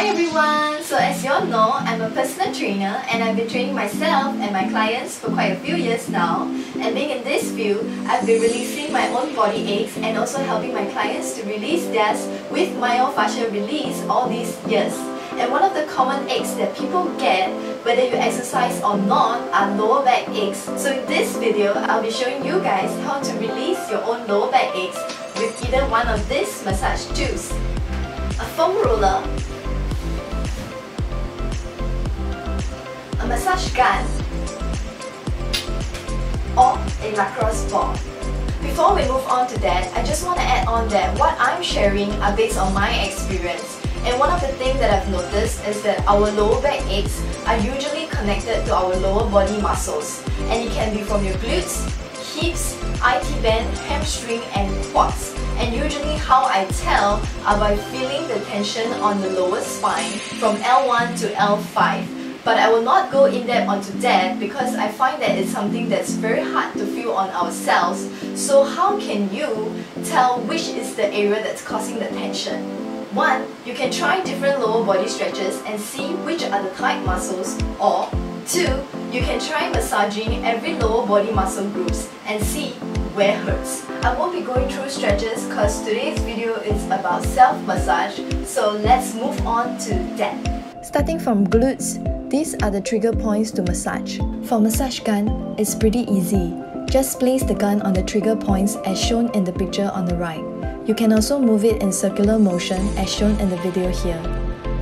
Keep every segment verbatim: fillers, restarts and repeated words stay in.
Hi everyone! So as you all know, I'm a personal trainer and I've been training myself and my clients for quite a few years now. And being in this field, I've been releasing my own body aches and also helping my clients to release theirs with myofascial release all these years. And one of the common aches that people get, whether you exercise or not, are lower back aches. So in this video, I'll be showing you guys how to release your own lower back aches with either one of these massage tools: a foam roller, a massage gun, or a lacrosse ball. Before we move on to that, I just want to add on that what I'm sharing are based on my experience. And one of the things that I've noticed is that our lower back aches are usually connected to our lower body muscles. And it can be from your glutes, hips, I T band, hamstring and quads. And usually how I tell are by feeling the tension on the lower spine from L one to L five. But I will not go in depth onto that because I find that it's something that's very hard to feel on ourselves. So how can you tell which is the area that's causing the tension? One, you can try different lower body stretches and see which are the tight muscles, or two, you can try massaging every lower body muscle groups and see where it hurts. I won't be going through stretches because today's video is about self-massage, so let's move on to that. Starting from glutes, these are the trigger points to massage. For massage gun, it's pretty easy. Just place the gun on the trigger points as shown in the picture on the right. You can also move it in circular motion as shown in the video here.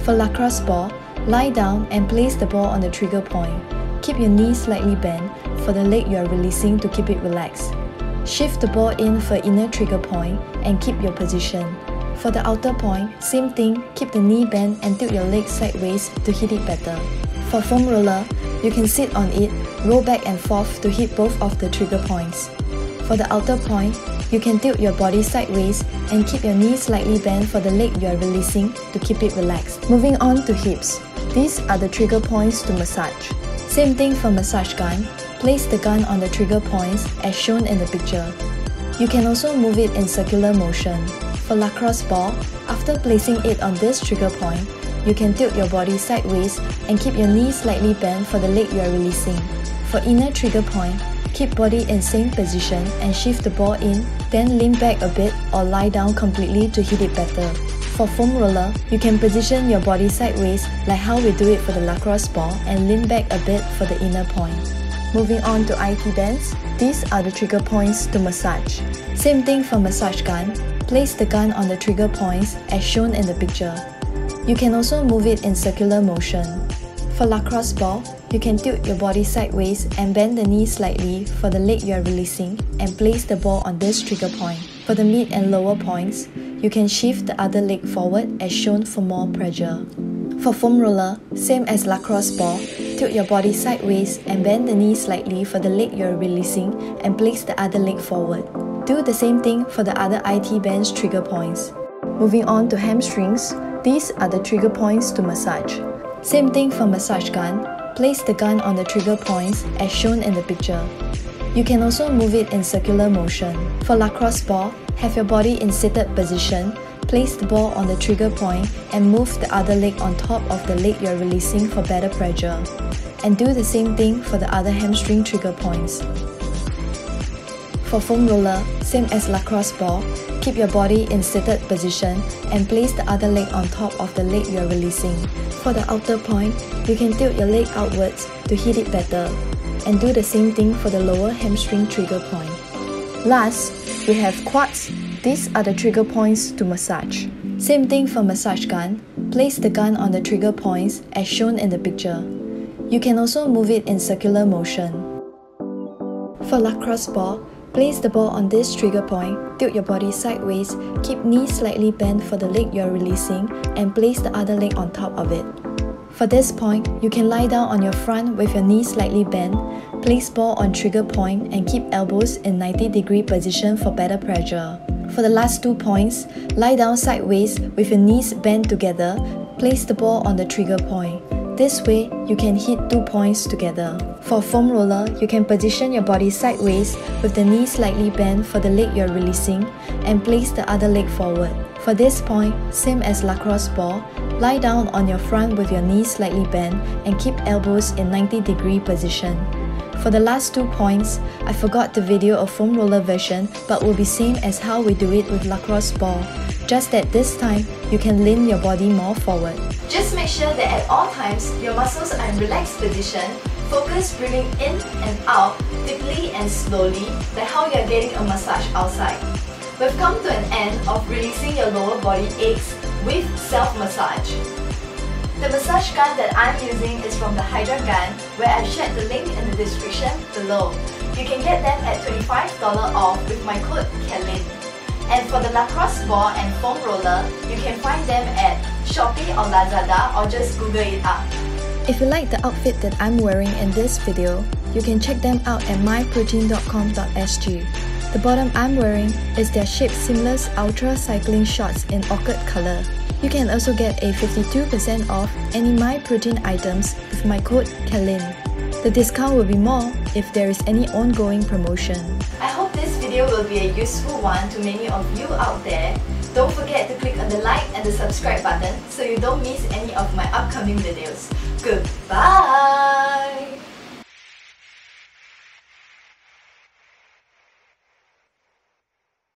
For lacrosse ball, lie down and place the ball on the trigger point. Keep your knee slightly bent for the leg you are releasing to keep it relaxed. Shift the ball in for inner trigger point and keep your position. For the outer point, same thing, keep the knee bent and tilt your leg sideways to hit it better. For foam roller, you can sit on it, roll back and forth to hit both of the trigger points. For the outer point, you can tilt your body sideways and keep your knee slightly bent for the leg you are releasing to keep it relaxed. Moving on to hips. These are the trigger points to massage. Same thing for massage gun. Place the gun on the trigger points as shown in the picture. You can also move it in circular motion. For lacrosse ball, after placing it on this trigger point, you can tilt your body sideways and keep your knee slightly bent for the leg you are releasing. For inner trigger point, keep body in same position and shift the ball in, then lean back a bit or lie down completely to hit it better. For foam roller, you can position your body sideways like how we do it for the lacrosse ball and lean back a bit for the inner point. Moving on to I T bands, these are the trigger points to massage. Same thing for massage gun, place the gun on the trigger points as shown in the picture. You can also move it in circular motion. For lacrosse ball, you can tilt your body sideways and bend the knee slightly for the leg you are releasing and place the ball on this trigger point. For the mid and lower points, you can shift the other leg forward as shown for more pressure. For foam roller, same as lacrosse ball, tilt your body sideways and bend the knee slightly for the leg you are releasing and place the other leg forward. Do the same thing for the other I T band's trigger points. Moving on to hamstrings, these are the trigger points to massage. Same thing for massage gun, place the gun on the trigger points as shown in the picture. You can also move it in circular motion. For lacrosse ball, have your body in seated position, place the ball on the trigger point and move the other leg on top of the leg you're releasing for better pressure. And do the same thing for the other hamstring trigger points. For foam roller, same as lacrosse ball, keep your body in seated position and place the other leg on top of the leg you are releasing. For the outer point, you can tilt your leg outwards to hit it better. And do the same thing for the lower hamstring trigger point. Last, we have quads. These are the trigger points to massage. Same thing for massage gun. Place the gun on the trigger points as shown in the picture. You can also move it in circular motion. For lacrosse ball, place the ball on this trigger point, tilt your body sideways, keep knee slightly bent for the leg you are releasing and place the other leg on top of it. For this point, you can lie down on your front with your knee slightly bent, place ball on trigger point and keep elbows in ninety degree position for better pressure. For the last two points, lie down sideways with your knees bent together, place the ball on the trigger point. This way, you can hit two points together. For foam roller, you can position your body sideways with the knee slightly bent for the leg you're releasing and place the other leg forward. For this point, same as lacrosse ball, Lie down on your front with your knees slightly bent and keep elbows in ninety degree position. For the last two points, I forgot the video of foam roller version but will be same as how we do it with lacrosse ball. Just that this time, you can lean your body more forward. Just make sure that at all times, your muscles are in relaxed position. Focus breathing in and out, deeply and slowly, like how you're getting a massage outside. We've come to an end of releasing your lower body aches with self-massage. The massage gun that I'm using is from the Hydragun, where I've shared the link in the description below. You can get them at twenty-five dollars off with my code Kelyn. And for the lacrosse ball and foam roller, you can find them at Shopee or Lazada, or just Google it up. If you like the outfit that I'm wearing in this video, you can check them out at my protein dot com dot s g. The bottom I'm wearing is their Shape Seamless Ultra Cycling Shorts in Orchid Colour. You can also get a fifty-two percent off any MyProtein items with my code Kelyn. The discount will be more if there is any ongoing promotion. I hope this video will be a useful one to many of you out there. Don't forget to click on the like and the subscribe button so you don't miss any of my upcoming videos. Goodbye!